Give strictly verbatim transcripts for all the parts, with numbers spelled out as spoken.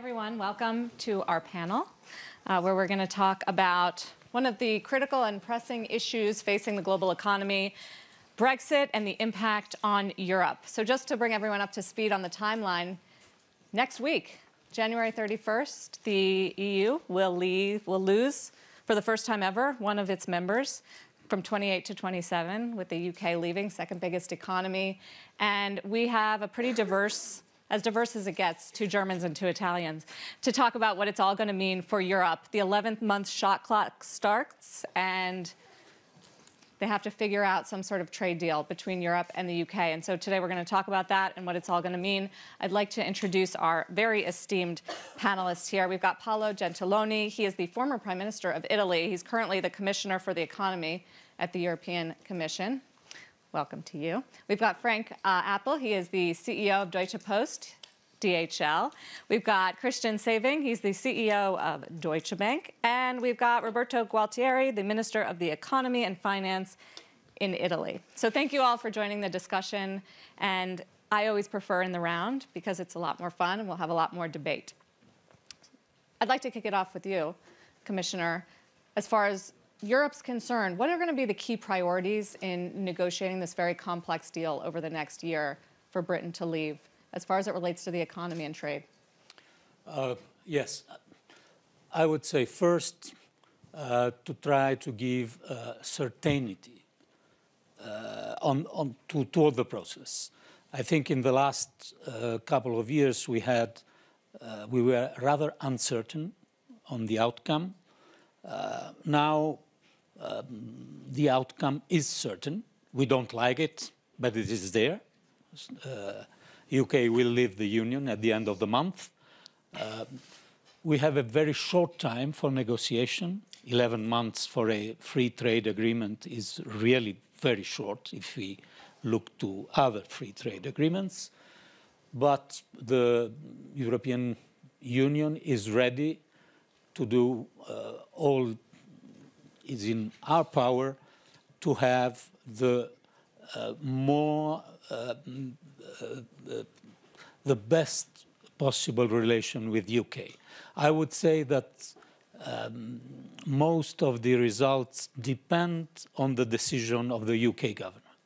everyone. Welcome to our panel, uh, where we're going to talk about one of the critical and pressing issues facing the global economy, Brexit and the impact on Europe. So just to bring everyone up to speed on the timeline, next week, January thirty-first, the E U will, leave, will lose, for the first time ever, one of its members, from twenty-eight to twenty-seven, with the U K leaving, second biggest economy. And we have a pretty diverse, as diverse as it gets, two Germans and two Italians, to talk about what it's all going to mean for Europe. The eleventh month shot clock starts, and they have to figure out some sort of trade deal between Europe and the U K. And so today we're going to talk about that and what it's all going to mean. I'd like to introduce our very esteemed panelists here. We've got Paolo Gentiloni. He is the former Prime Minister of Italy. He's currently the Commissioner for the Economy at the European Commission. Welcome to you. We've got Frank uh, Appel. He is the C E O of Deutsche Post, D H L. We've got Christian Sewing. He's the C E O of Deutsche Bank. And we've got Roberto Gualtieri, the Minister of the Economy and Finance in Italy. So thank you all for joining the discussion. And I always prefer in the round because it's a lot more fun and we'll have a lot more debate. I'd like to kick it off with you, Commissioner. As far as Europe's concerned, what are going to be the key priorities in negotiating this very complex deal over the next year for Britain to leave, as far as it relates to the economy and trade? Uh, yes. I would say first uh, to try to give uh, certainty uh, on, on to, to the process. I think in the last uh, couple of years we had, uh, we were rather uncertain on the outcome. Uh, now um, the outcome is certain. We don't like it, but it is there. Uh, U K will leave the Union at the end of the month. Uh, we have a very short time for negotiation. eleven months for a free trade agreement is really very short if we look to other free trade agreements. But the European Union is ready to do uh, all is in our power to have the uh, more Uh, uh, the best possible relation with U K. I would say that um, most of the results depend on the decision of the U K government.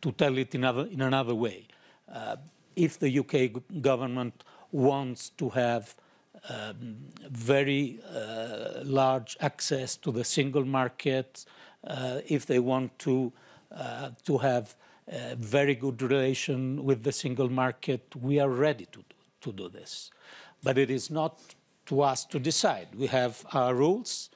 To tell it in, other, in another way, uh, if the U K government wants to have um, very uh, large access to the single market, uh, if they want to, uh, to have a very good relation with the single market, we are ready to, to do this. But it is not to us to decide. We have our rules.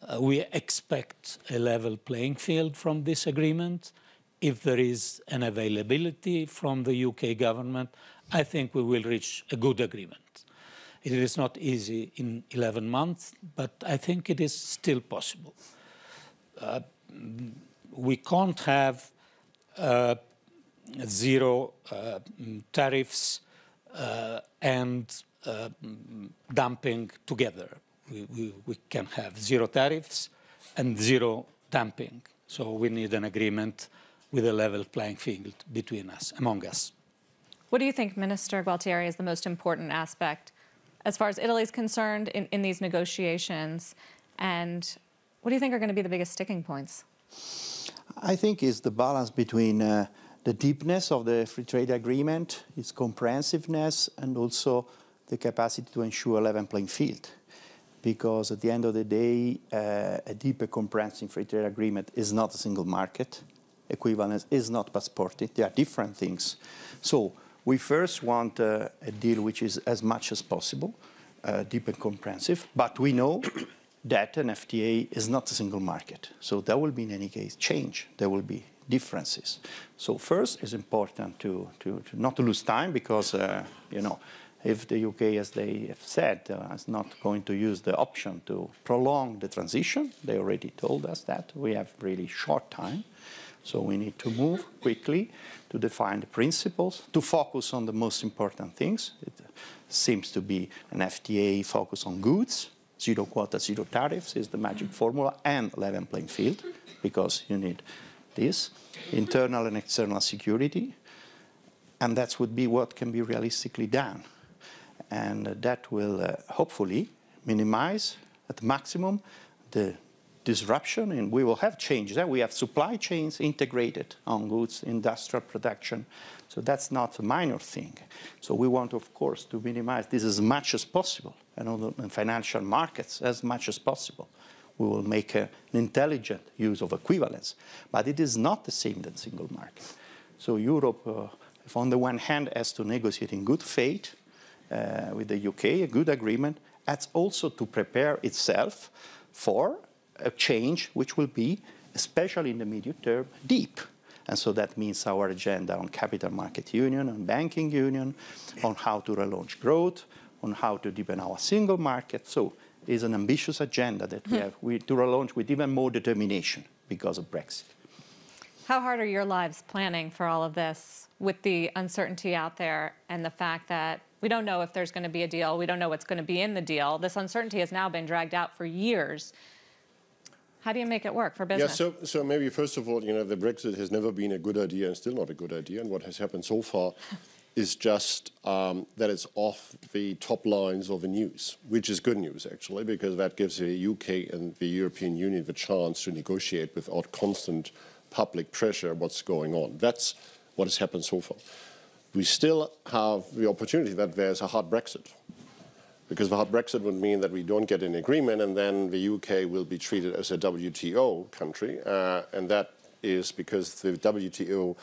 Uh, we expect a level playing field from this agreement. If there is an availability from the U K government, I think we will reach a good agreement. It is not easy in eleven months, but I think it is still possible. Uh, we can't have Uh, zero uh, tariffs uh, and uh, dumping together. We, we, we can have zero tariffs and zero dumping. So we need an agreement with a level playing field between us, among us. What do you think, Minister Gualtieri, is the most important aspect as far as Italy is concerned in, in these negotiations? And what do you think are going to be the biggest sticking points? I think it's the balance between uh, the deepness of the free trade agreement, its comprehensiveness, and also the capacity to ensure a level playing field. Because at the end of the day, uh, a deeper comprehensive free trade agreement is not a single market. Equivalence is not passported. They are different things. So we first want uh, a deal which is as much as possible, uh, deep and comprehensive, but we know that an F T A is not a single market. So there will be, in any case, change. There will be differences. So first, it's important to, to, to not to lose time because, uh, you know, if the U K, as they have said, uh, is not going to use the option to prolong the transition, they already told us that. We have really short time. So we need to move quickly to define the principles, to focus on the most important things. It seems to be an F T A focus on goods. Zero quota, zero tariffs is the magic formula, and level playing field, because you need this. Internal and external security, and that would be what can be realistically done. and that will uh, hopefully minimize at the maximum the disruption, and we will have change there. We have supply chains integrated on goods, industrial production. So that's not a minor thing. So we want, of course, to minimize this as much as possible, and on the financial markets as much as possible. We will make a, an intelligent use of equivalence. But it is not the same than single market. So Europe, uh, if on the one hand, has to negotiate in good faith uh, with the U K, a good agreement, that's also to prepare itself for a change which will be, especially in the medium term, deep. And so that means our agenda on capital market union, on banking union, on how to relaunch growth, on how to deepen our single market. So it's an ambitious agenda that we have we, to relaunch with even more determination because of Brexit. How hard are your lives planning for all of this with the uncertainty out there and the fact that we don't know if there's going to be a deal, we don't know what's going to be in the deal? This uncertainty has now been dragged out for years. How do you make it work for business? Yeah, so, so maybe first of all, you know, the Brexit has never been a good idea and still not a good idea. And what has happened so far is just um, that it's off the top lines of the news, which is good news, actually, because that gives the U K and the European Union the chance to negotiate without constant public pressure what's going on. That's what has happened so far. We still have the opportunity that there's a hard Brexit, because the hard Brexit would mean that we don't get an agreement and then the U K will be treated as a W T O country. Uh, and that is because the W T O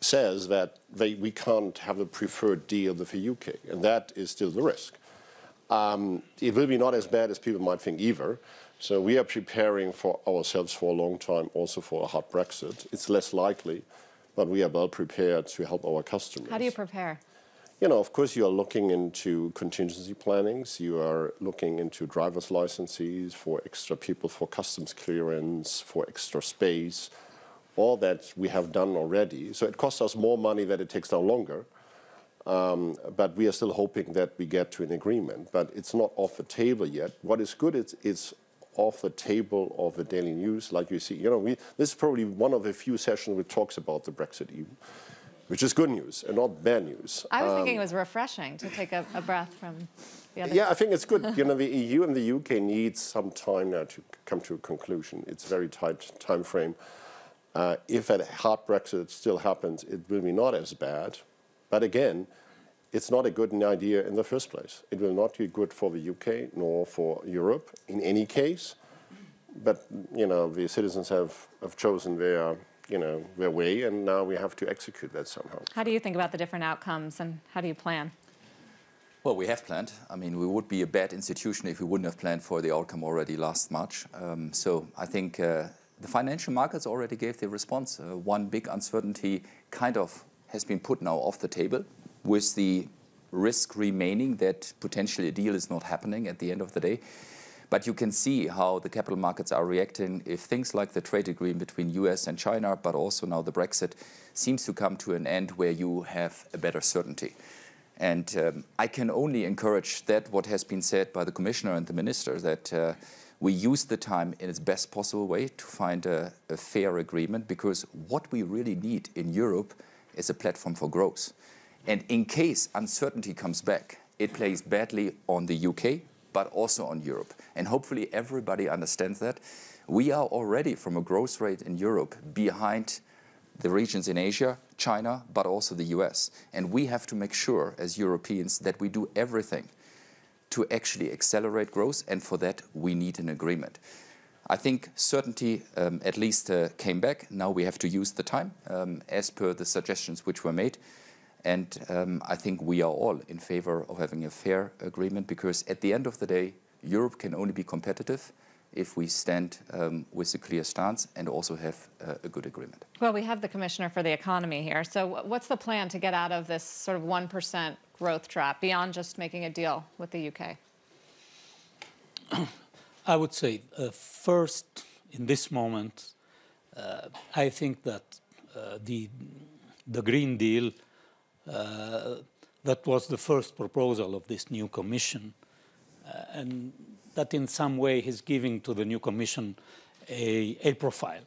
says that they, we can't have a preferred deal with the U K. And that is still the risk. Um, it will be not as bad as people might think either. So we are preparing for ourselves for a long time, also for a hard Brexit. It's less likely, but we are well prepared to help our customers. How do you prepare? You know, of course, you are looking into contingency plannings. You are looking into driver's licenses for extra people, for customs clearance, for extra space. All that we have done already. So it costs us more money than it takes now longer. Um, but we are still hoping that we get to an agreement. But it's not off the table yet. What is good is it's off the table of the daily news, like you see. You know, we, this is probably one of the few sessions which talks about the Brexit E U. Which is good news and not bad news. I was um, thinking it was refreshing to take a, a breath from the other. Yeah, I think it's good. You know, the E U and the U K need some time now to come to a conclusion. It's a very tight time frame. Uh, if a hard Brexit still happens, it will be not as bad. But again, it's not a good idea in the first place. It will not be good for the U K nor for Europe in any case. But, you know, the citizens have, have chosen their... you know, their way, and now we have to execute that somehow. How do you think about the different outcomes, and how do you plan? Well, we have planned. I mean, we would be a bad institution if we wouldn't have planned for the outcome already last March. Um, so I think uh, the financial markets already gave their response. Uh, one big uncertainty kind of has been put now off the table, with the risk remaining that potentially a deal is not happening at the end of the day. But you can see how the capital markets are reacting if things like the trade agreement between U S and China, but also now the Brexit, seems to come to an end where you have a better certainty. And um, I can only encourage that what has been said by the Commissioner and the Minister, that uh, we use the time in its best possible way to find a, a fair agreement, because what we really need in Europe is a platform for growth. And in case uncertainty comes back, it plays badly on the U K, but also on Europe. And hopefully everybody understands that. We are already, from a growth rate in Europe, behind the regions in Asia, China, but also the U S. And we have to make sure, as Europeans, that we do everything to actually accelerate growth, and for that we need an agreement. I think certainty um, at least uh, came back. Now we have to use the time, um, as per the suggestions which were made. And um, I think we are all in favor of having a fair agreement, because at the end of the day, Europe can only be competitive if we stand um, with a clear stance and also have uh, a good agreement. Well, we have the Commissioner for the Economy here. So what's the plan to get out of this sort of one percent growth trap beyond just making a deal with the U K? I would say uh, first, in this moment, uh, I think that uh, the, the Green Deal Uh, that was the first proposal of this new Commission, uh, and that in some way is giving to the new Commission a, a profile.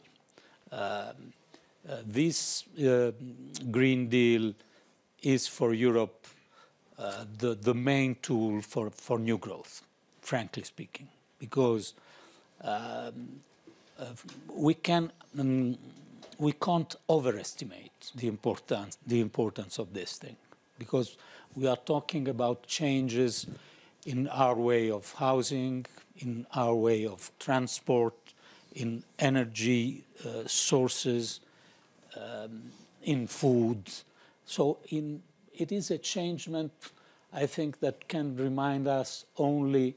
Uh, uh, this uh, Green Deal is for Europe uh, the, the main tool for, for new growth, frankly speaking, because um, uh, we, can, um, we can't overestimate the importance, the importance of this thing, because we are talking about changes in our way of housing, in our way of transport, in energy uh, sources, um, in food. So in, it is a changement, I think, that can remind us only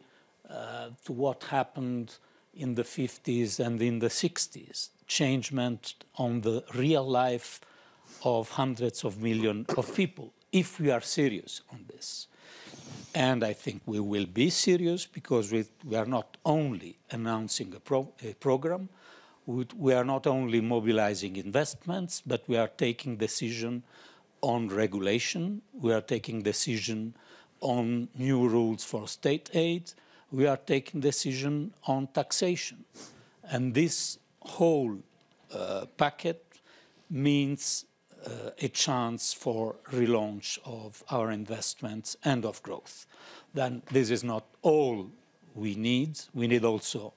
uh, to what happened in the fifties and in the sixties, changement on the real life of hundreds of millions of people, if we are serious on this. And I think we will be serious, because we, we are not only announcing a, pro, a program, we, we are not only mobilizing investments, but we are taking decision on regulation, we are taking decision on new rules for state aid, we are taking decision on taxation. And this whole uh, packet means Uh, a chance for relaunch of our investments and of growth. Then this is not all we need. We need also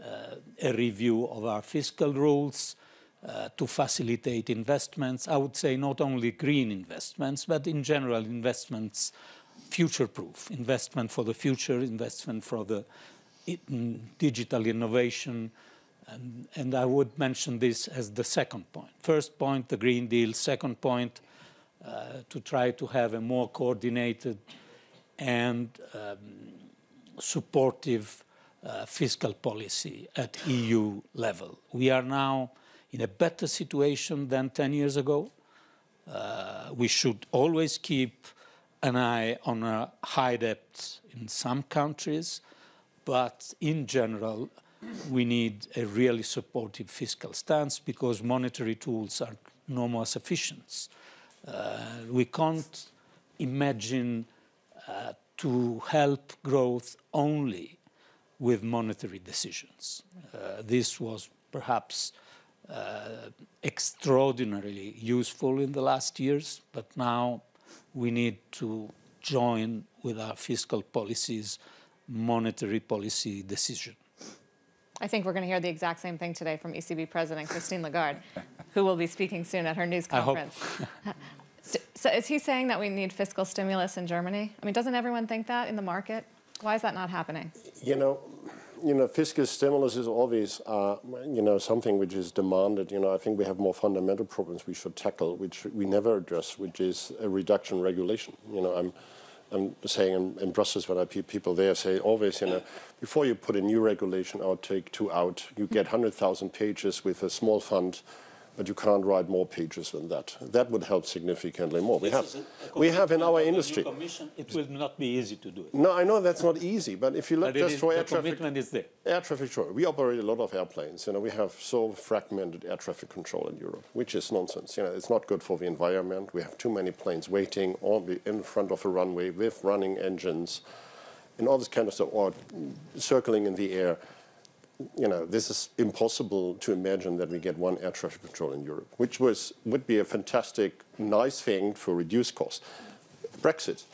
uh, a review of our fiscal rules uh, to facilitate investments. I would say not only green investments, but in general investments future-proof, investment for the future, investment for the digital innovation. And, and I would mention this as the second point. First point, the Green Deal. Second point, uh, to try to have a more coordinated and um, supportive uh, fiscal policy at E U level. We are now in a better situation than ten years ago. Uh, we should always keep an eye on a high debt in some countries, but in general, we need a really supportive fiscal stance, because monetary tools are no more sufficient. Uh, we can't imagine uh, to help growth only with monetary decisions. Uh, this was perhaps uh, extraordinarily useful in the last years, but now we need to join with our fiscal policies, monetary policy decisions. I think we're going to hear the exact same thing today from E C B President Christine Lagarde, who will be speaking soon at her news conference. I hope. so, so is he saying that we need fiscal stimulus in Germany? I mean, doesn't everyone think that in the market? Why is that not happening? You know, you know, fiscal stimulus is always, uh, you know, something which is demanded. You know, I think we have more fundamental problems we should tackle, which we never address, which is a reduction in regulation. You know, I'm. I'm saying in, in Brussels, when I pe people there say always, you know, before you put a new regulation out, take two out. You get one hundred thousand pages with a small fund, but you can't write more pages than that. That would help significantly more. We have, we have in our industry. It will not be easy to do it. No, I know that's not easy, but if you look just for air traffic, the commitment is there. Air traffic control. We operate a lot of airplanes. You know, we have so fragmented air traffic control in Europe, which is nonsense. You know, it's not good for the environment. We have too many planes waiting on in front of a runway with running engines, and all this kind of stuff, or circling in the air. You know, this is impossible to imagine that we get one air traffic control in Europe, which was would be a fantastic, nice thing for reduced costs. Brexit.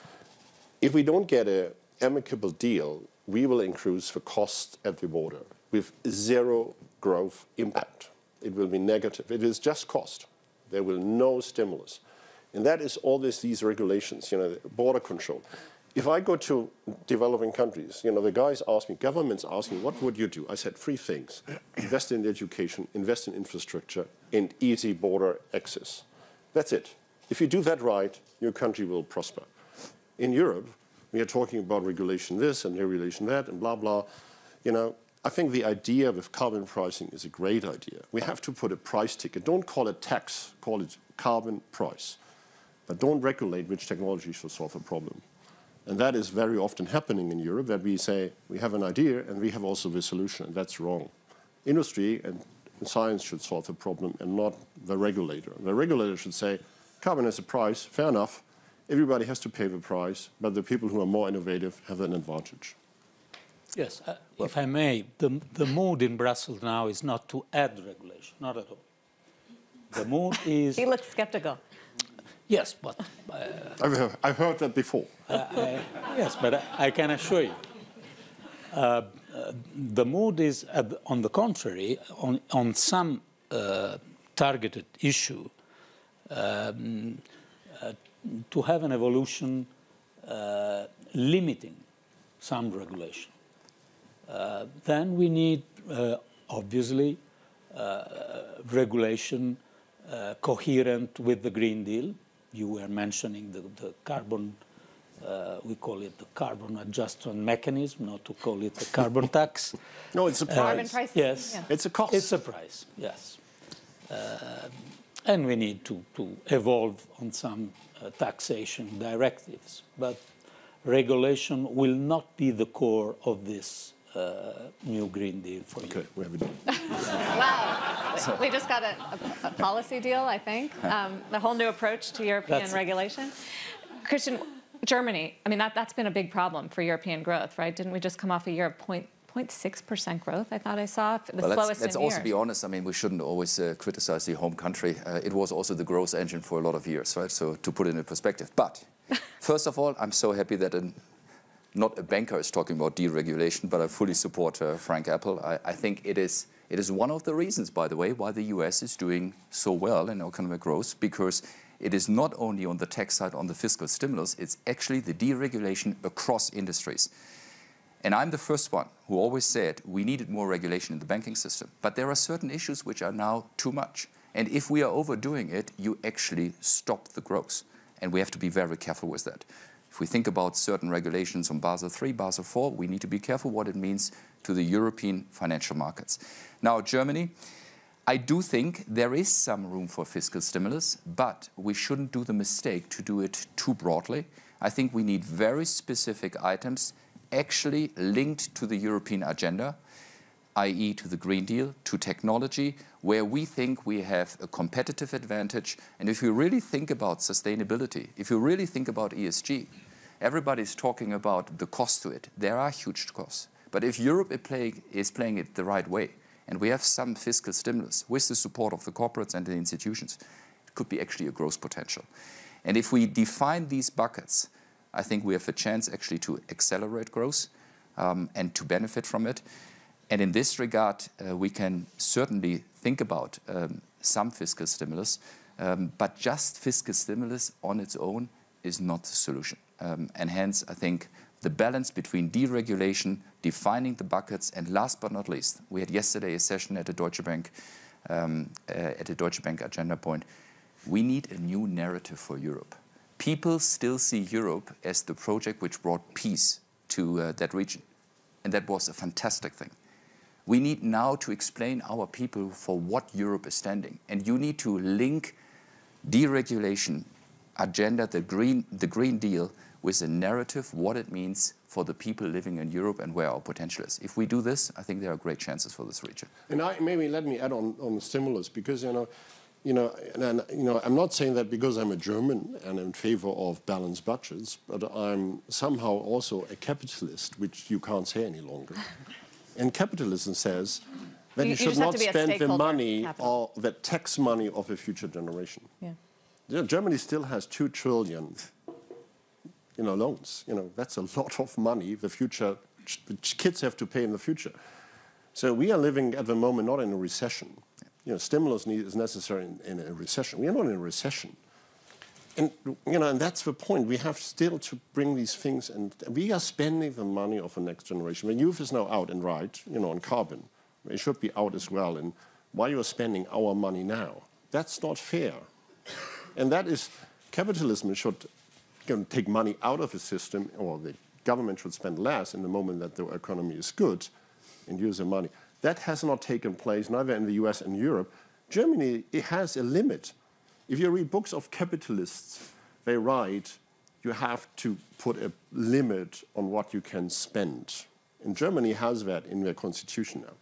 If we don't get an amicable deal, we will increase the cost at the border with zero growth impact. It will be negative. It is just cost. There will no stimulus. And that is all this, these regulations, you know, border control. If I go to developing countries, you know, the guys ask me, governments ask me, what would you do? I said three things. Invest in education, invest in infrastructure, and easy border access. That's it. If you do that right, your country will prosper. In Europe, we are talking about regulation this and regulation that and blah, blah. You know, I think the idea with carbon pricing is a great idea. We have to put a price ticket. Don't call it tax, call it carbon price. But don't regulate which technology should solve the problem. And that is very often happening in Europe, that we say, we have an idea and we have also the solution, and that's wrong. Industry and science should solve the problem and not the regulator. The regulator should say, carbon has a price, fair enough, everybody has to pay the price, but the people who are more innovative have an advantage. Yes, uh, well, if I may, the, the mood in Brussels now is not to add regulation, not at all. The mood is... He looks skeptical. Yes, but... Uh, I've, heard, I've heard that before. Uh, I, yes, but I, I can assure you. Uh, uh, the mood is, uh, on the contrary, on, on some uh, targeted issue, um, uh, to have an evolution uh, limiting some regulation. Uh, then we need, uh, obviously, uh, regulation uh, coherent with the Green Deal. You were mentioning the, the carbon, uh, we call it the carbon adjustment mechanism, not to call it the carbon tax. No, it's a price. Uh, carbon pricing. Yes. Yeah. It's a cost. It's a price, yes. Uh, and we need to, to evolve on some uh, taxation directives. But regulation will not be the core of this Uh, new Green Deal for okay, you. We have a deal. Wow. So. We just got a, a, a policy deal, I think. Um, the whole new approach to European that's regulation. It. Christian, Germany, I mean, that, that's been a big problem for European growth, right? Didn't we just come off a year of zero point six percent growth, I thought I saw, the well, slowest let's, let's in also years. Be honest, I mean, we shouldn't always uh, criticize the home country. Uh, it was also the growth engine for a lot of years, right? So to put it in perspective. But first of all, I'm so happy that in not a banker is talking about deregulation, but I fully support uh, Frank Appel. I, I think it is, it is one of the reasons, by the way, why the U S is doing so well in economic growth, because it is not only on the tax side, on the fiscal stimulus, it's actually the deregulation across industries. And I'm the first one who always said we needed more regulation in the banking system. But there are certain issues which are now too much. And if we are overdoing it, you actually stop the growth. And we have to be very careful with that. If we think about certain regulations on Basel three, Basel four, we need to be careful what it means to the European financial markets. Now, Germany, I do think there is some room for fiscal stimulus, but we shouldn't do the mistake to do it too broadly. I think we need very specific items actually linked to the European agenda, that is to the Green Deal, to technology, where we think we have a competitive advantage. And if you really think about sustainability, if you really think about E S G, everybody's talking about the cost to it. There are huge costs. But if Europe is playing, is playing it the right way, and we have some fiscal stimulus with the support of the corporates and the institutions, it could be actually a growth potential. And if we define these buckets, I think we have a chance actually to accelerate growth um, and to benefit from it. And in this regard, uh, we can certainly think about um, some fiscal stimulus, um, but just fiscal stimulus on its own is not the solution. Um, and hence, I think the balance between deregulation, defining the buckets, and last but not least, we had yesterday a session at the Deutsche Bank, um, uh, at the Deutsche Bank agenda point. We need a new narrative for Europe. People still see Europe as the project which brought peace to uh, that region, and that was a fantastic thing. We need now to explain our people for what Europe is standing. And you need to link deregulation, agenda, the Green, the Green Deal, with a narrative, what it means for the people living in Europe and where our potential is. If we do this, I think there are great chances for this region. And I, maybe let me add on, on the stimulus, because, you know, you know, and, and, you know, I'm not saying that because I'm a German and in favor of balanced budgets, but I'm somehow also a capitalist, which you can't say any longer. And capitalism says that you, you should you not spend the money capital. or the tax money of a future generation. Yeah. You know, Germany still has two trillion, you know, loans. You know, that's a lot of money the future the kids have to pay in the future. So we are living at the moment not in a recession. You know, stimulus need, is necessary in, in a recession. We are not in a recession. And, you know, and that's the point. We have still to bring these things, and we are spending the money of the next generation. When youth is now out and right, you know, on carbon, it should be out as well. And why you are spending our money now? That's not fair. And that is capitalism. It should you know, take money out of the system, or the government should spend less in the moment that the economy is good and use the money. That has not taken place, neither in the U S and Europe. Germany, it has a limit. If you read books of capitalists, they write, you have to put a limit on what you can spend. And Germany has that in their constitution now,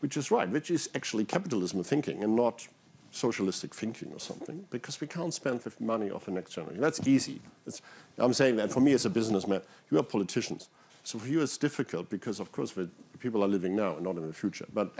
which is right, which is actually capitalism thinking and not socialistic thinking or something, because we can't spend the money of the next generation. That's easy. It's, I'm saying that for me as a businessman, you are politicians. So for you it's difficult because, of course, people are living now and not in the future. But,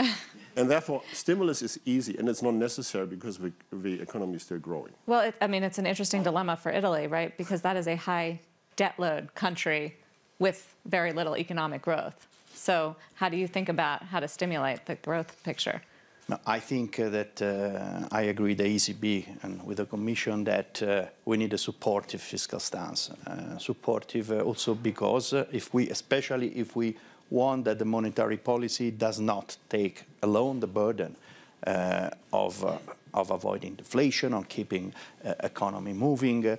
and therefore, stimulus is easy and it's not necessary because we, the economy is still growing. Well, it, I mean, it's an interesting dilemma for Italy, right? Because that is a high debt load country with very little economic growth. So how do you think about how to stimulate the growth picture? No, I think uh, that uh, I agree the E C B and with the Commission that uh, we need a supportive fiscal stance. Uh, supportive uh, also because uh, if we, especially if we want that the monetary policy does not take alone the burden uh, of, uh, of avoiding deflation, on keeping uh, economy moving uh,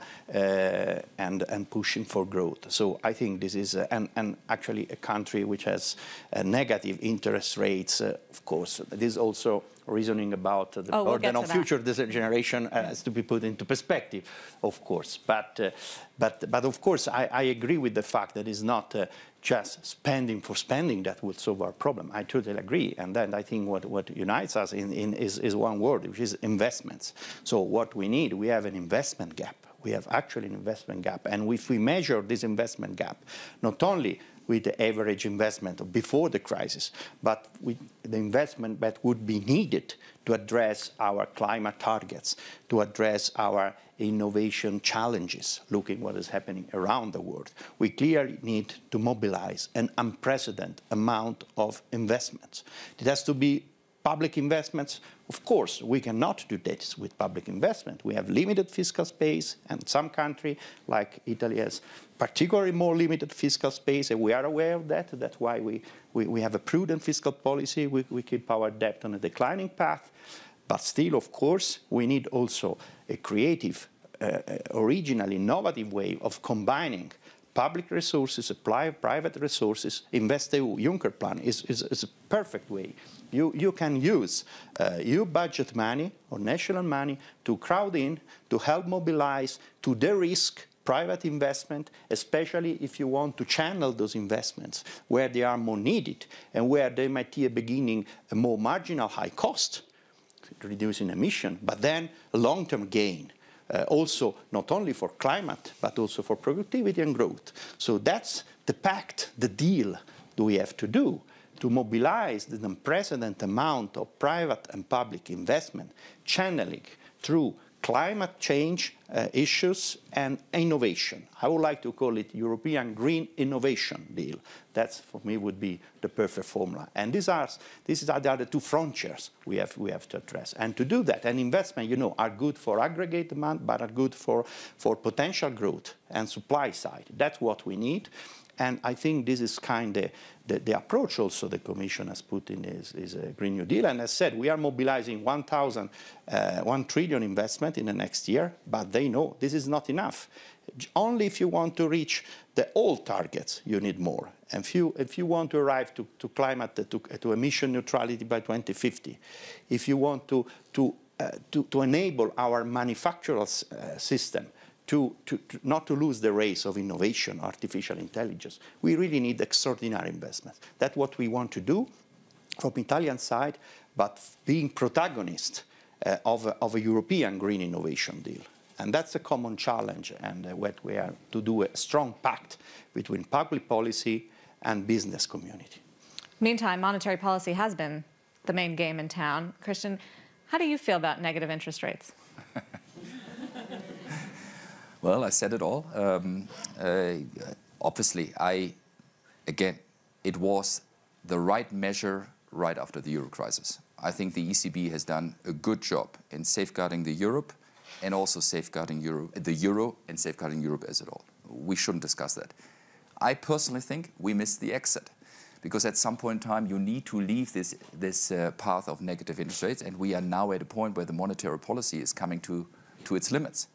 and, and pushing for growth. So I think this is, uh, and, and actually a country which has uh, negative interest rates, uh, of course, this is also reasoning about the oh, burden we'll of future generation uh, has to be put into perspective, of course. But, uh, but, but of course, I, I agree with the fact that it's not uh, just spending for spending that would solve our problem. I totally agree. And then I think what, what unites us in, in, is, is one word, which is investments. So what we need, we have an investment gap. We have actually an investment gap. And if we measure this investment gap, not only with the average investment before the crisis, but with the investment that would be needed to address our climate targets, to address our innovation challenges, looking what is happening around the world. We clearly need to mobilize an unprecedented amount of investments. It has to be public investments. Of course, we cannot do this with public investment. We have limited fiscal space, and some country like Italy has particularly more limited fiscal space, and we are aware of that. That's why we, we, we have a prudent fiscal policy. We, we keep our debt on a declining path. But still, of course, we need also a creative, uh, original, innovative way of combining public resources, apply private resources. InvestEU, Juncker Plan is, is, is a perfect way. You, you can use uh, E U budget money or national money to crowd in, to help mobilize, to de-risk private investment, especially if you want to channel those investments where they are more needed and where they might be a beginning a more marginal high cost, reducing emission, but then a long-term gain. Uh, also, not only for climate, but also for productivity and growth. So that's the pact, the deal that we have to do to mobilize the unprecedented amount of private and public investment, channeling through climate change uh, issues and innovation. I would like to call it European Green Innovation Deal. That, for me, would be the perfect formula. And these are, these are the two frontiers we have, we have to address. And to do that, and investment, you know, are good for aggregate demand, but are good for, for potential growth and supply side. That's what we need. And I think this is kind of the, the approach also the Commission has put in is, is a Green New Deal. And as said, we are mobilizing one trillion investment in the next year, but they know this is not enough. Only if you want to reach the old targets, you need more. And if you, if you want to arrive to, to climate, to, to emission neutrality by twenty fifty, if you want to, to, uh, to, to enable our manufacturing uh, system To, to, to not to lose the race of innovation, artificial intelligence. We really need extraordinary investments. That's what we want to do from the Italian side, but being protagonist uh, of, a, of a European Green Innovation Deal. And that's a common challenge, and uh, what we are to do a strong pact between public policy and business community. Meantime, monetary policy has been the main game in town. Christian, how do you feel about negative interest rates? Well, I said it all. Um, uh, obviously, I, again, it was the right measure right after the euro crisis. I think the E C B has done a good job in safeguarding the Europe and also safeguarding Euro, the euro and safeguarding Europe as it all. We shouldn't discuss that. I personally think we missed the exit because at some point in time you need to leave this, this uh, path of negative interest rates, and we are now at a point where the monetary policy is coming to, to its limits.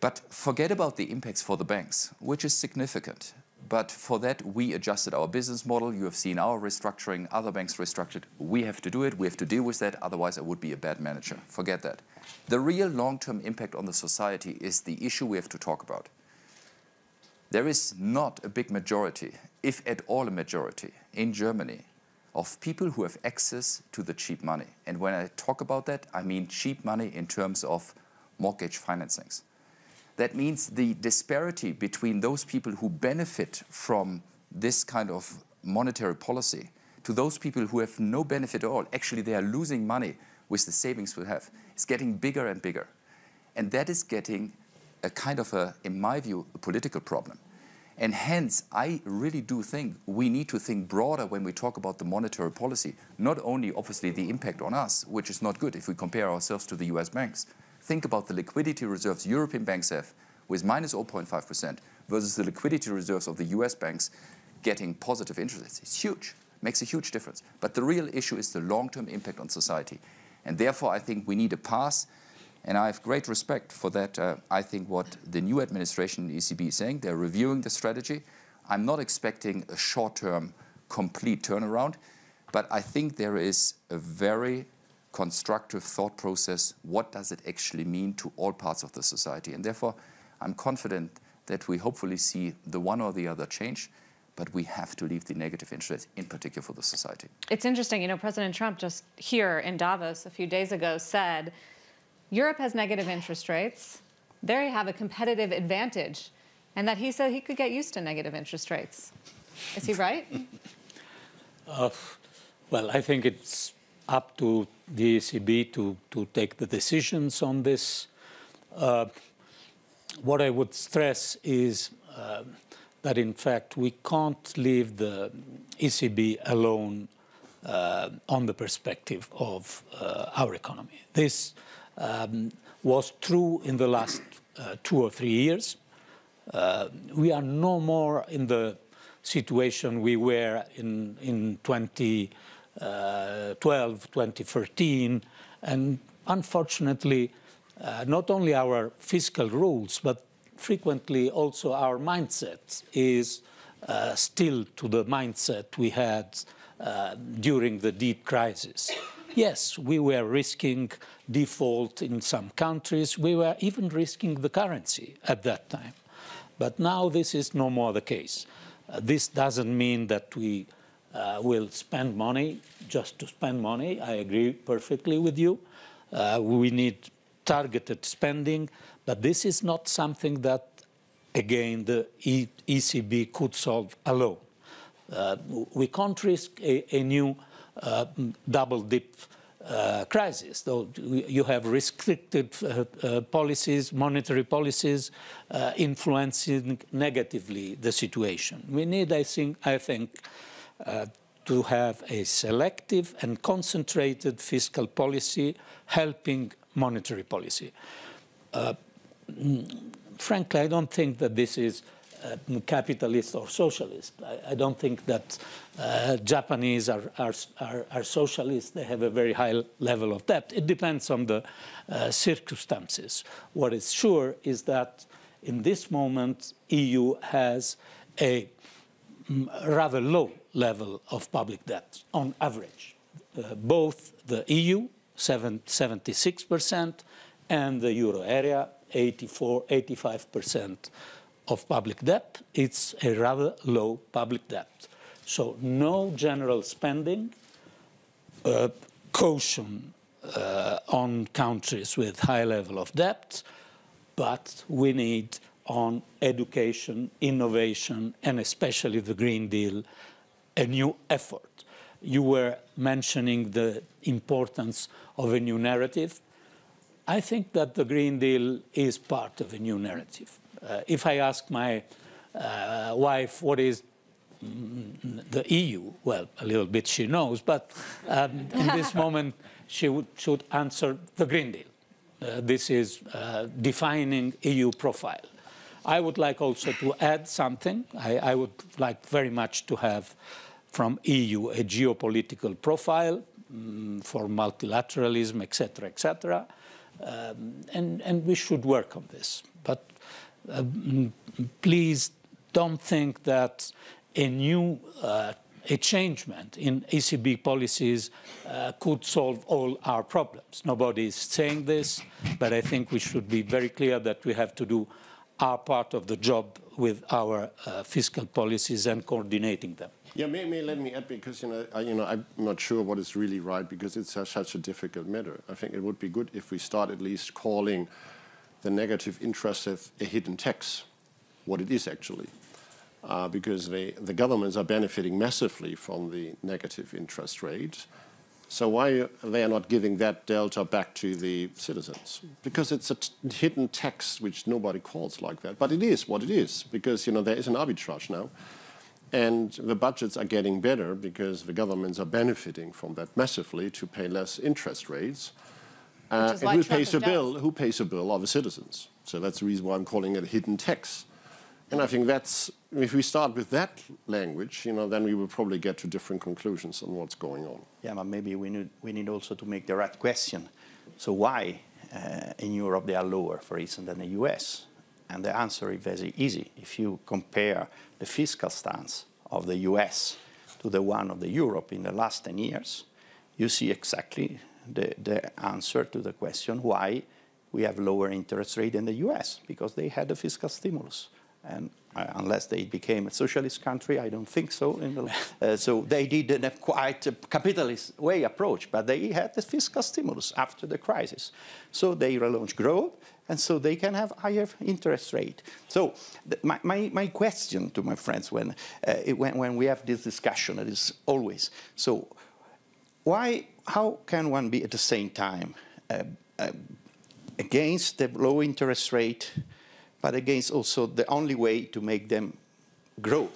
But forget about the impacts for the banks, which is significant. But for that, we adjusted our business model. You have seen our restructuring, other banks restructured. We have to do it. We have to deal with that. Otherwise, I would be a bad manager. Forget that. The real long-term impact on the society is the issue we have to talk about. There is not a big majority, if at all a majority, in Germany of people who have access to the cheap money. And when I talk about that, I mean cheap money in terms of mortgage financings. That means the disparity between those people who benefit from this kind of monetary policy to those people who have no benefit at all. Actually, they are losing money with the savings we have. It's getting bigger and bigger. And that is getting a kind of, a, in my view, a political problem. And hence, I really do think we need to think broader when we talk about the monetary policy. Not only, obviously, the impact on us, which is not good if we compare ourselves to the U S banks. Think about the liquidity reserves European banks have with minus zero point five percent versus the liquidity reserves of the U S banks getting positive interest rates. It's huge. Makes a huge difference. But the real issue is the long-term impact on society. And therefore, I think we need a path. And I have great respect for that, uh, I think, what the new administration in the E C B is saying. They're reviewing the strategy. I'm not expecting a short-term complete turnaround, but I think there is a very constructive thought process. What does it actually mean to all parts of the society? And therefore, I'm confident that we hopefully see the one or the other change. But we have to leave the negative interest, in particular for the society. It's interesting. You know, President Trump just here in Davos a few days ago said, Europe has negative interest rates. They have a competitive advantage. And that he said he could get used to negative interest rates. Is he right? uh, well, I think it's up to the E C B to, to take the decisions on this. Uh, what I would stress is uh, that, in fact, we can't leave the E C B alone uh, on the perspective of uh, our economy. This um, was true in the last uh, two or three years. Uh, we are no more in the situation we were in, in twenty twelve, twenty thirteen, and unfortunately, uh, not only our fiscal rules, but frequently also our mindset is uh, still to the mindset we had uh, during the deep crisis. Yes, we were risking default in some countries. We were even risking the currency at that time. But now this is no more the case. Uh, this doesn't mean that we uh, will spend money just to spend money. I agree perfectly with you. Uh, we need targeted spending. But this is not something that, again, the E C B could solve alone. Uh, we can't risk a, a new uh, double-dip uh, crisis. Though you have restricted uh, uh, policies, monetary policies, uh, influencing negatively the situation. We need, I think, I think uh, to have a selective and concentrated fiscal policy helping monetary policy. Uh, Frankly, I don't think that this is uh, capitalist or socialist. I, I don't think that uh, Japanese are, are, are, are socialists. They have a very high level of debt. It depends on the uh, circumstances. What is sure is that in this moment, E U has a rather low level of public debt on average. Uh, both the E U, seventy-six percent, and the euro area, eighty-four, eighty-five percent of public debt. It's a rather low public debt. So no general spending, uh, caution uh, on countries with high level of debt, but we need on education, innovation, and especially the Green Deal, a new effort. You were mentioning the importance of a new narrative. I think that the Green Deal is part of a new narrative. Uh, if I ask my uh, wife what is mm, the E U, well, a little bit she knows, but um, in this moment she would, should answer the Green Deal. Uh, this is uh, defining E U profile. I would like also to add something. I, I would like very much to have from E U a geopolitical profile um, for multilateralism, et cetera, et cetera. Um, and, and we should work on this. But uh, please don't think that a new uh, a changement in E C B policies uh, could solve all our problems. Nobody is saying this, but I think we should be very clear that we have to do our part of the job with our uh, fiscal policies and coordinating them. Yeah, may, may let me add, because you know, I, you know, I'm not sure what is really right, because it's a, such a difficult matter. I think it would be good if we start at least calling the negative interest a hidden tax, what it is actually. uh, because they, the governments are benefiting massively from the negative interest rate. So why are they not giving that delta back to the citizens? Because it's a t hidden tax which nobody calls like that. But it is what it is, because you know there is an arbitrage now. And the budgets are getting better because the governments are benefiting from that massively to pay less interest rates. Uh, and who pays the bill? Who pays the bill are the citizens. So that's the reason why I'm calling it a hidden tax. And I think that's, if we start with that language, you know, then we will probably get to different conclusions on what's going on. Yeah, but maybe we need, we need also to make the right question. So why uh, in Europe they are lower, for instance, than the U S? And the answer is very easy. If you compare the fiscal stance of the U S to the one of the Europe in the last ten years, you see exactly the, the answer to the question why we have lower interest rate in the U S, because they had a fiscal stimulus. And uh, unless they became a socialist country, I don't think so. In the, uh, so they did in a quite a capitalist way approach, but they had the fiscal stimulus after the crisis. So they relaunched growth, and so they can have higher interest rate. So the, my, my, my question to my friends when, uh, when, when we have this discussion, it is always, so why, how can one be at the same time uh, uh, against the low interest rate, but against also the only way to make them grow?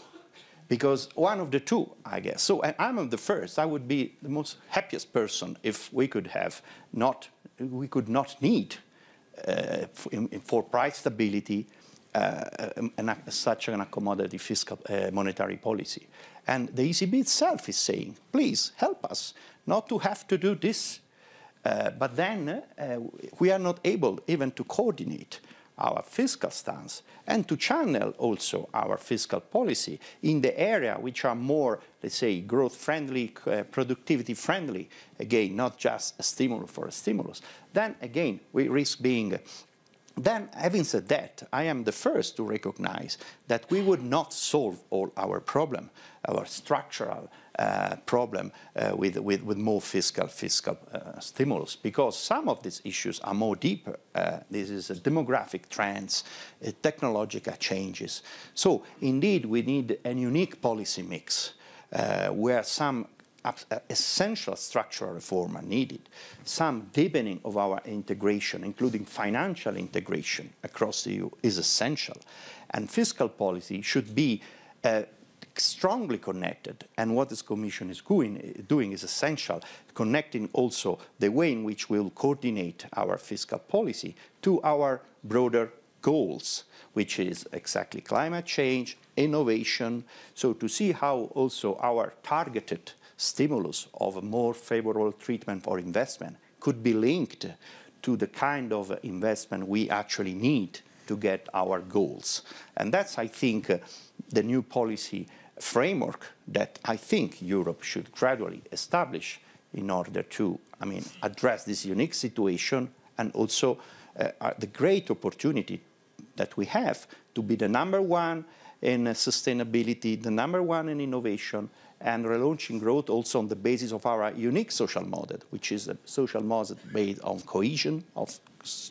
Because one of the two, I guess. So, and I'm the first, I would be the most happiest person if we could have not, we could not need uh, for, in, for price stability uh, and a, such an accommodative fiscal uh, monetary policy. And the E C B itself is saying, please help us not to have to do this. Uh, but then uh, we are not able even to coordinate our fiscal stance and to channel also our fiscal policy in the area which are more, let's say, growth friendly, uh, productivity friendly, again, not just a stimulus for a stimulus. Then again, we risk being, then having said that, I am the first to recognize that we would not solve all our problem, our structural Uh, problem uh, with, with, with more fiscal fiscal uh, stimulus, because some of these issues are more deeper. Uh, this is a demographic trends, uh, technological changes. So indeed, we need a unique policy mix uh, where some essential structural reform are needed, some deepening of our integration, including financial integration across the E U, is essential. And fiscal policy should be uh, strongly connected, and what this Commission is doing, doing is essential, connecting also the way in which we'll coordinate our fiscal policy to our broader goals, which is exactly climate change, innovation, so to see how also our targeted stimulus of a more favorable treatment for investment could be linked to the kind of investment we actually need to get our goals. And that's, I think, uh, the new policy framework that I think Europe should gradually establish in order to, I mean, address this unique situation and also uh, the great opportunity that we have to be the number one in sustainability, the number one in innovation, and relaunching growth also on the basis of our unique social model, which is a social model based on cohesion, of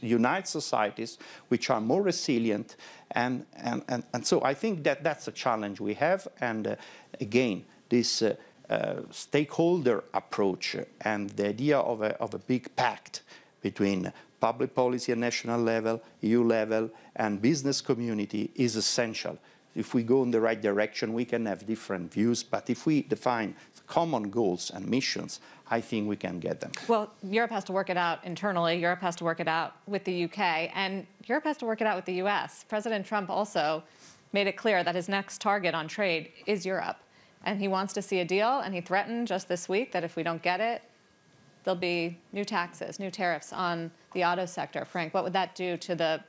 unite societies which are more resilient. And, and, and, and so I think that that's a challenge we have. And uh, again, this uh, uh, stakeholder approach and the idea of a, of a big pact between public policy at national level, E U level, and business community is essential. If we go in the right direction, we can have different views, but if we define common goals and missions, I think we can get them. Well, Europe has to work it out internally. Europe has to work it out with the U K, and Europe has to work it out with the U S. President Trump also made it clear that his next target on trade is Europe, and he wants to see a deal, and he threatened just this week that if we don't get it, there'll be new taxes, new tariffs on the auto sector. Frank, what would that do to the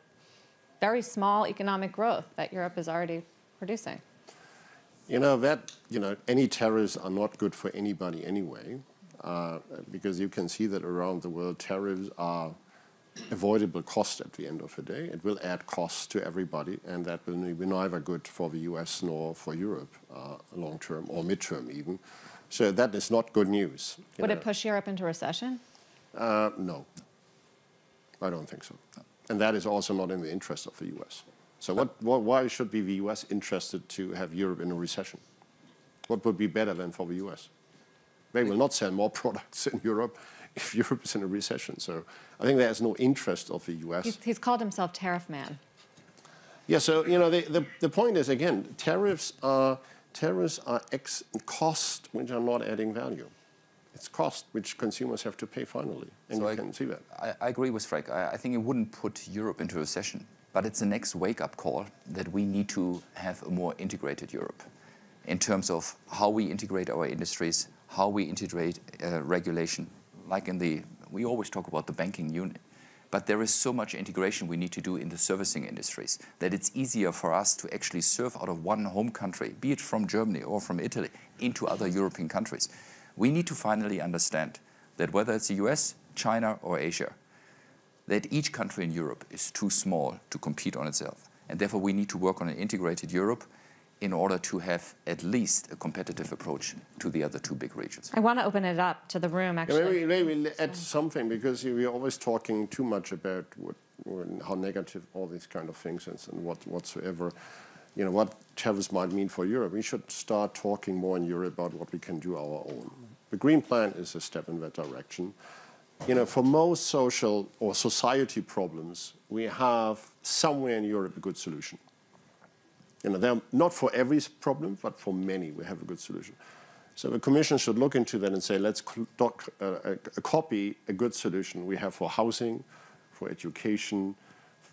very small economic growth that Europe is already producing? You know, that, you know, any tariffs are not good for anybody anyway, uh, because you can see that around the world tariffs are avoidable cost at the end of the day. It will add costs to everybody, and that will be neither good for the U S nor for Europe, uh, long-term or mid-term even. So that is not good news. Would know. It push Europe into recession? Uh, no, I don't think so. And that is also not in the interest of the U S. So what, what, why should be the U S interested to have Europe in a recession? What would be better than for the U S? They will not sell more products in Europe if Europe is in a recession. So I think there is no interest of the U S. He's, he's called himself tariff man. Yeah, so, you know, the, the, the point is, again, tariffs are, tariffs are ex cost which are not adding value. It's cost which consumers have to pay finally, and so you I, can see that. I, I agree with Frank. I, I think it wouldn't put Europe into a recession, but it's the next wake-up call that we need to have a more integrated Europe in terms of how we integrate our industries, how we integrate uh, regulation. Like in the, we always talk about the banking union, but there is so much integration we need to do in the servicing industries that it's easier for us to actually serve out of one home country, be it from Germany or from Italy, into other European countries. We need to finally understand that whether it's the U S, China or Asia, that each country in Europe is too small to compete on itself. And therefore we need to work on an integrated Europe in order to have at least a competitive approach to the other two big regions. I want to open it up to the room, actually. Yeah, maybe, maybe add something, because we're always talking too much about what, how negative all these kind of things is and what whatsoever, you know, what tariffs might mean for Europe. We should start talking more in Europe about what we can do our own. The Green Plan is a step in that direction. You know, for most social or society problems, we have somewhere in Europe a good solution. You know, they're not for every problem, but for many we have a good solution. So the Commission should look into that and say, let's doc, uh, uh, copy a good solution we have for housing, for education,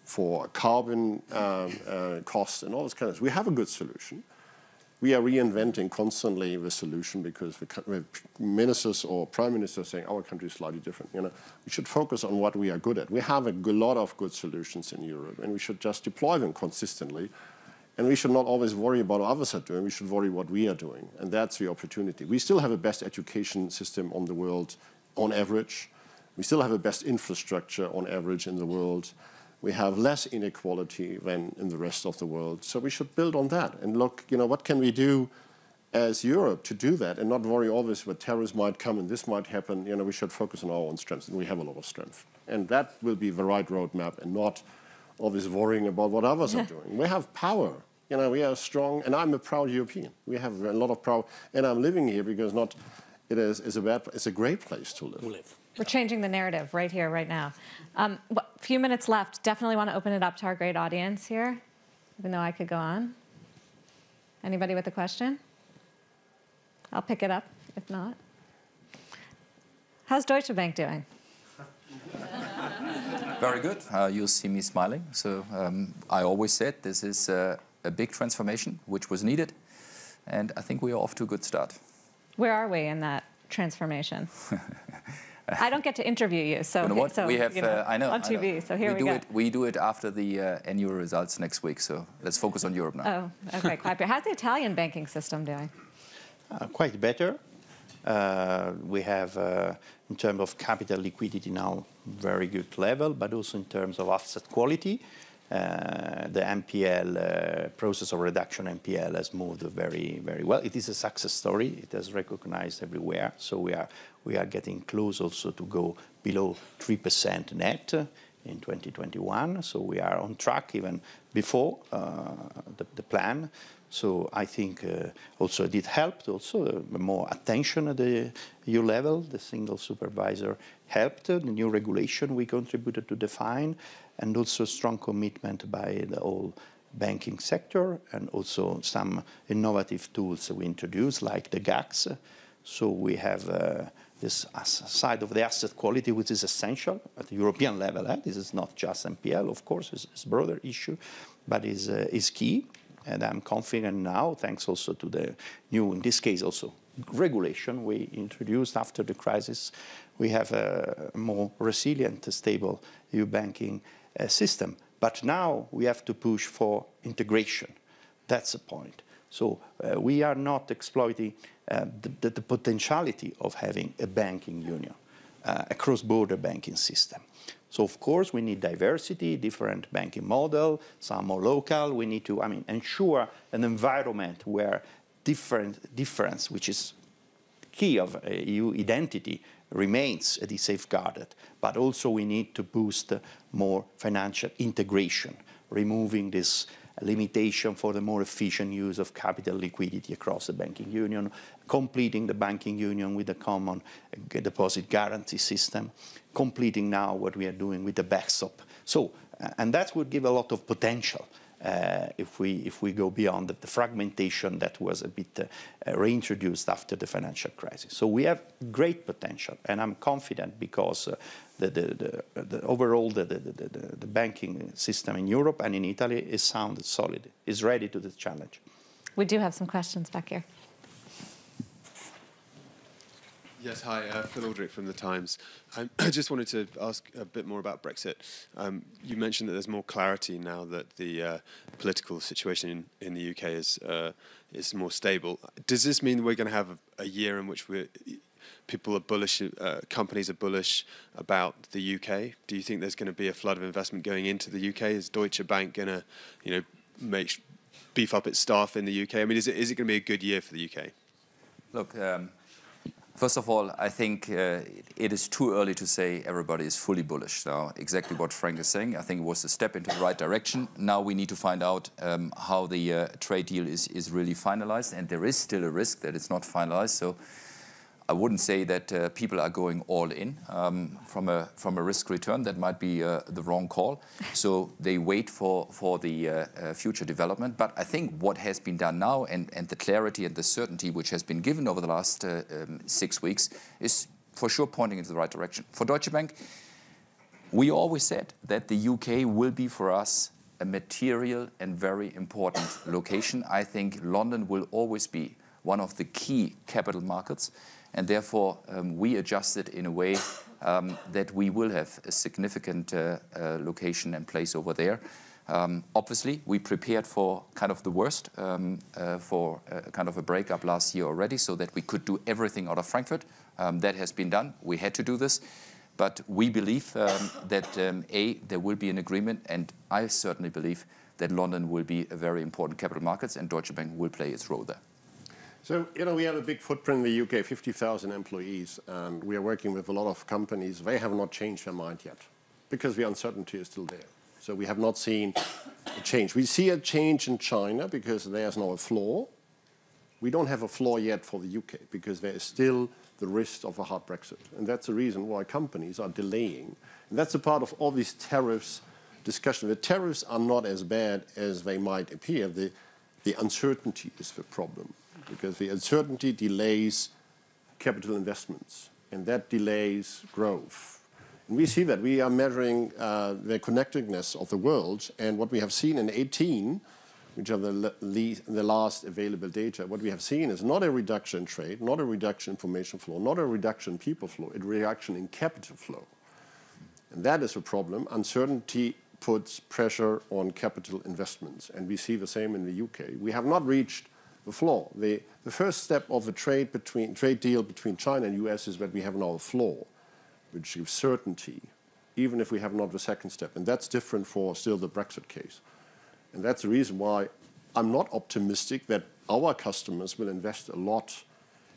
for carbon um, uh, costs and all those kinds of things. We have a good solution. We are reinventing constantly the solution because the ministers or prime ministers are saying our country is slightly different. You know, we should focus on what we are good at. We have a lot of good solutions in Europe, and we should just deploy them consistently. And we should not always worry about what others are doing. We should worry what we are doing. And that's the opportunity. We still have the best education system on the world on average. We still have the best infrastructure on average in the world. We have less inequality than in the rest of the world. So we should build on that and look, you know, what can we do as Europe to do that and not worry always what terrorists might come and this might happen. You know, we should focus on our own strengths. And we have a lot of strength. And that will be the right roadmap and not always worrying about what others yeah. are doing. We have power. You know, we are strong, and I'm a proud European. We have a lot of proud, and I'm living here because not, it is it's a bad, it's a great place to live. live. We're changing the narrative right here, right now. Um, what, few minutes left. Definitely want to open it up to our great audience here, even though I could go on. Anybody with a question? I'll pick it up, if not. How's Deutsche Bank doing? Very good. Uh, you'll see me smiling. So um, I always said this is uh, a big transformation which was needed, and I think we are off to a good start. Where are we in that transformation? I don't get to interview you, so you know what? So, we have. You know, uh, I know on T V. Know. So here we, we do go. It, we do it after the uh, annual results next week. So let's focus on Europe now. Oh, okay. How's the Italian banking system doing? Uh, quite better. Uh, we have, uh, in terms of capital liquidity now, very good level, but also in terms of asset quality. Uh, the N P L uh, process of reduction N P L has moved very, very well. It is a success story. It has recognized everywhere. So we are, we are getting close also to go below three percent net in twenty twenty-one. So we are on track even before uh, the, the plan. So I think uh, also it did help, also uh, more attention at the E U level, the single supervisor helped, the new regulation we contributed to define, and also strong commitment by the whole banking sector, and also some innovative tools we introduced, like the G A C S. So we have uh, this side of the asset quality, which is essential at the European level. Eh? This is not just N P L, of course, it's, it's a broader issue, but is uh, is key. And I'm confident now, thanks also to the new, in this case also, regulation we introduced after the crisis, we have a more resilient, stable E U banking uh, system. But now we have to push for integration. That's the point. So uh, we are not exploiting uh, the, the, the potentiality of having a banking union, uh, a cross-border banking system. So, of course, we need diversity, different banking model, some more local. We need to, I mean, ensure an environment where different difference, which is key of E U identity, remains uh, safeguarded. But also we need to boost uh, more financial integration removing this limitation for the more efficient use of capital liquidity across the banking union, completing the banking union with a common deposit guarantee system, completing now what we are doing with the backstop. So, and that would give a lot of potential uh, if we if we go beyond the fragmentation that was a bit uh, reintroduced after the financial crisis. So we have great potential, and I'm confident because uh, the, the, the, the overall the, the, the, the banking system in Europe and in Italy is sound, it's solid, is ready to the challenge. We do have some questions back here. Yes, hi, uh, Phil Aldrich from the Times. Um, I just wanted to ask a bit more about Brexit. Um, you mentioned that there's more clarity now that the uh, political situation in, in the U K is uh, is more stable. Does this mean we're going to have a, a year in which we're, people are bullish, uh, companies are bullish about the U K? Do you think there's going to be a flood of investment going into the U K? Is Deutsche Bank going to, you know, make beef up its staff in the U K? I mean, is it is it going to be a good year for the U K? Look. Um First of all, I think uh, it is too early to say everybody is fully bullish. Now, exactly what Frank is saying, I think it was a step into the right direction. Now we need to find out um, how the uh, trade deal is, is really finalized, and there is still a risk that it's not finalized. So I wouldn't say that uh, people are going all in um, from a from a risk return. That might be uh, the wrong call. So they wait for, for the uh, uh, future development. But I think what has been done now, and, and the clarity and the certainty which has been given over the last uh, um, six weeks is for sure pointing in the right direction. For Deutsche Bank, we always said that the U K will be for us a material and very important location. I think London will always be one of the key capital markets. And therefore, um, we adjusted in a way um, that we will have a significant uh, uh, location and place over there. Um, obviously, we prepared for kind of the worst, um, uh, for uh, kind of a breakup last year already, so that we could do everything out of Frankfurt. Um, that has been done. We had to do this. But we believe um, that, um, A, there will be an agreement, and I certainly believe that London will be a very important capital markets, and Deutsche Bank will play its role there. So, you know, we have a big footprint in the U K, fifty thousand employees, and we are working with a lot of companies. They have not changed their mind yet because the uncertainty is still there. So we have not seen a change. We see a change in China because there's now a floor. We don't have a floor yet for the U K because there is still the risk of a hard Brexit. And that's the reason why companies are delaying. And that's a part of all these tariffs discussion. The tariffs are not as bad as they might appear. The, the uncertainty is the problem, because the uncertainty delays capital investments, and that delays growth. And we see that. We are measuring uh, the connectedness of the world, and what we have seen in eighteen, which are the, le the last available data, what we have seen is not a reduction in trade, not a reduction in information flow, not a reduction in people flow, a reduction in capital flow. And that is a problem. Uncertainty puts pressure on capital investments, and we see the same in the U K. We have not reached the floor. The, the first step of a trade, between, trade deal between China and U S is that we have now a floor, which gives certainty, even if we have not the second step. And that's different for still the Brexit case. And that's the reason why I'm not optimistic that our customers will invest a lot.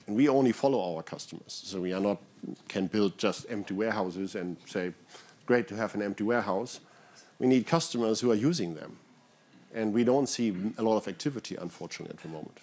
And we only follow our customers. So we are not, can build just empty warehouses and say, great to have an empty warehouse. We need customers who are using them. And we don't see a lot of activity, unfortunately, at the moment.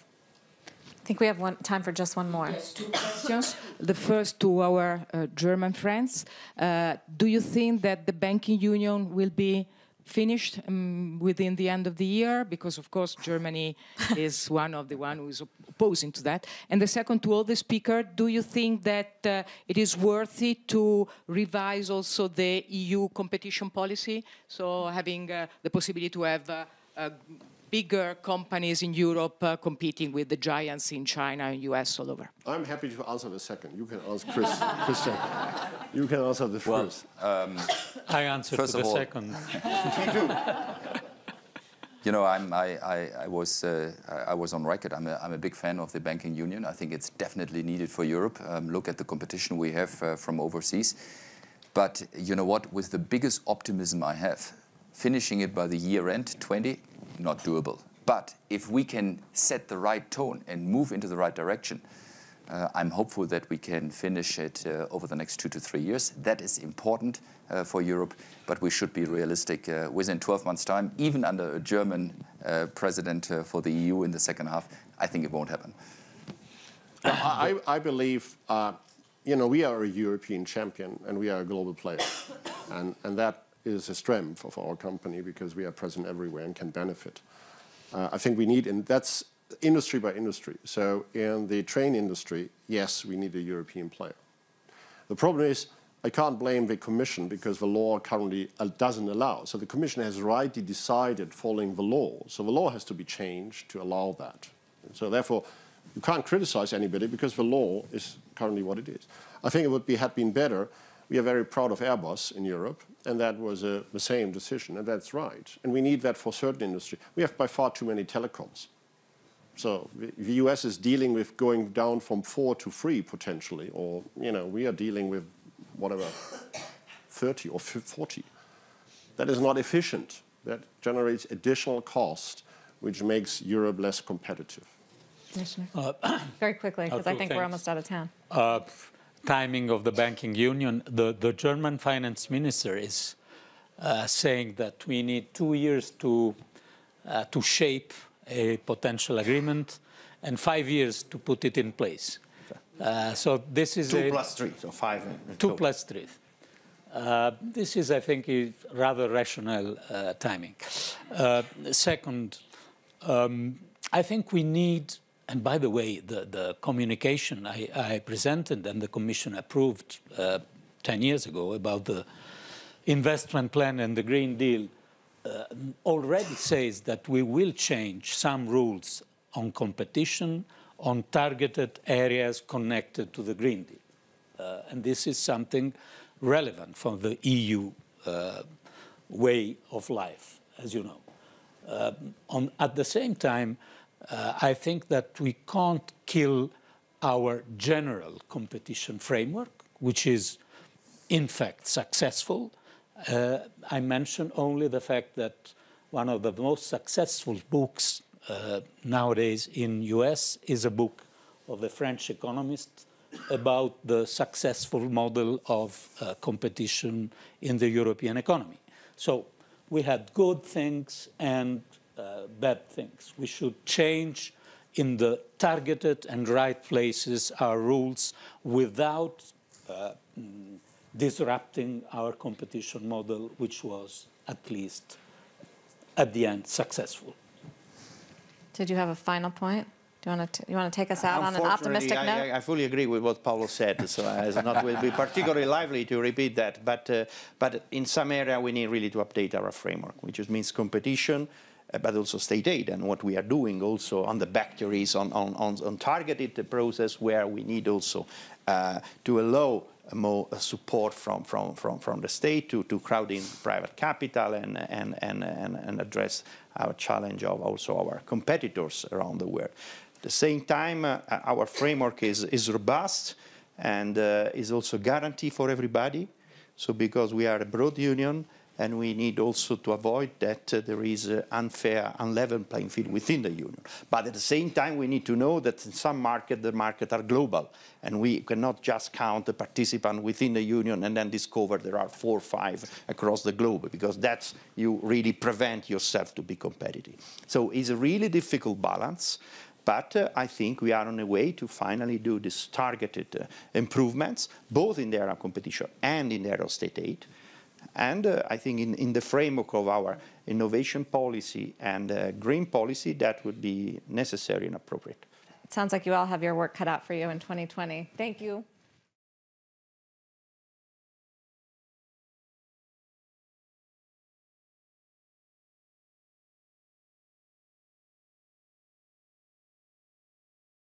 I think we have one, time for just one more. Yes, two questions. The first to our uh, German friends. Uh, do you think that the banking union will be finished um, within the end of the year? Because, of course, Germany is one of the one who is opposing to that. And the second to all the speakers, do you think that uh, it is worthy to revise also the E U competition policy? So having uh, the possibility to have Uh, Uh, bigger companies in Europe uh, competing with the giants in China and U S all over? I'm happy to answer the second. You can ask Chris. Christian. You can answer the well, first. Um, I answered first to the all, second. Me too. You know, I'm, I, I, I, was, uh, I was on record. I'm a, I'm a big fan of the banking union. I think it's definitely needed for Europe. Um, look at the competition we have uh, from overseas. But you know what? With the biggest optimism I have, finishing it by the year end, twenty, not doable. But if we can set the right tone and move into the right direction, Uh, I'm hopeful that we can finish it uh, over the next two to three years. That is important uh, for Europe, but we should be realistic. Uh, within twelve months' time, even under a German uh, president uh, for the E U in the second half, I think it won't happen. I, I believe, uh, you know, we are a European champion and we are a global player. And, and that is a strength of our company because we are present everywhere and can benefit. Uh, I think we need, and that's industry by industry. So in the train industry, yes, we need a European player. The problem is I can't blame the Commission because the law currently doesn't allow. So the Commission has rightly decided following the law. So the law has to be changed to allow that. So therefore, you can't criticize anybody because the law is currently what it is. I think it would be, had been better. We are very proud of Airbus in Europe, and that was a, the same decision, and that's right. And we need that for certain industry. We have by far too many telecoms. So the U S is dealing with going down from four to three potentially, or, you know, we are dealing with whatever, thirty or forty. That is not efficient. That generates additional cost, which makes Europe less competitive. Uh, Very quickly, because I think things. We're almost out of time. Uh, timing of the banking union. The, the German finance minister is uh, saying that we need two years to, uh, to shape a potential agreement and five years to put it in place. Uh, so this is two a, plus three, so five. Two total. plus three. Uh, this is, I think, a rather rational uh, timing. Uh, second, um, I think we need. And by the way, the, the communication I, I presented and the Commission approved uh, ten years ago about the investment plan and the Green Deal uh, already says that we will change some rules on competition on targeted areas connected to the Green Deal. Uh, and this is something relevant for the E U uh, way of life, as you know. Uh, on, at the same time, Uh, I think that we can't kill our general competition framework, which is, in fact, successful. Uh, I mention only the fact that one of the most successful books uh, nowadays in the U S is a book of the French economist about the successful model of uh, competition in the European economy. So we had good things and Uh, bad things. We should change in the targeted and right places our rules without uh, disrupting our competition model, which was at least at the end successful. Did you have a final point? Do you want to, you want to take us out on an optimistic note? I, I fully agree with what Paolo said, so it's not will be particularly lively to repeat that. But, uh, but in some area, we need really to update our framework, which just means competition, Uh, but also state aid, and what we are doing also on the back theories on, on, on, on targeted process where we need also uh, to allow more support from, from, from, from the state to, to crowd in private capital and, and, and, and, and address our challenge of also our competitors around the world. At the same time, uh, our framework is, is robust and uh, is also a guarantee for everybody. So because we are a broad union, and we need also to avoid that uh, there is an unfair, unlevel playing field within the union. But at the same time, we need to know that in some markets, the markets are global. And we cannot just count the participant within the union and then discover there are four or five across the globe, because that's you really prevent yourself to be competitive. So it's a really difficult balance. But uh, I think we are on a way to finally do these targeted uh, improvements, both in the area of competition and in the area of state aid. And uh, I think in, in the framework of our innovation policy and uh, green policy, that would be necessary and appropriate. It sounds like you all have your work cut out for you in twenty twenty. Thank you.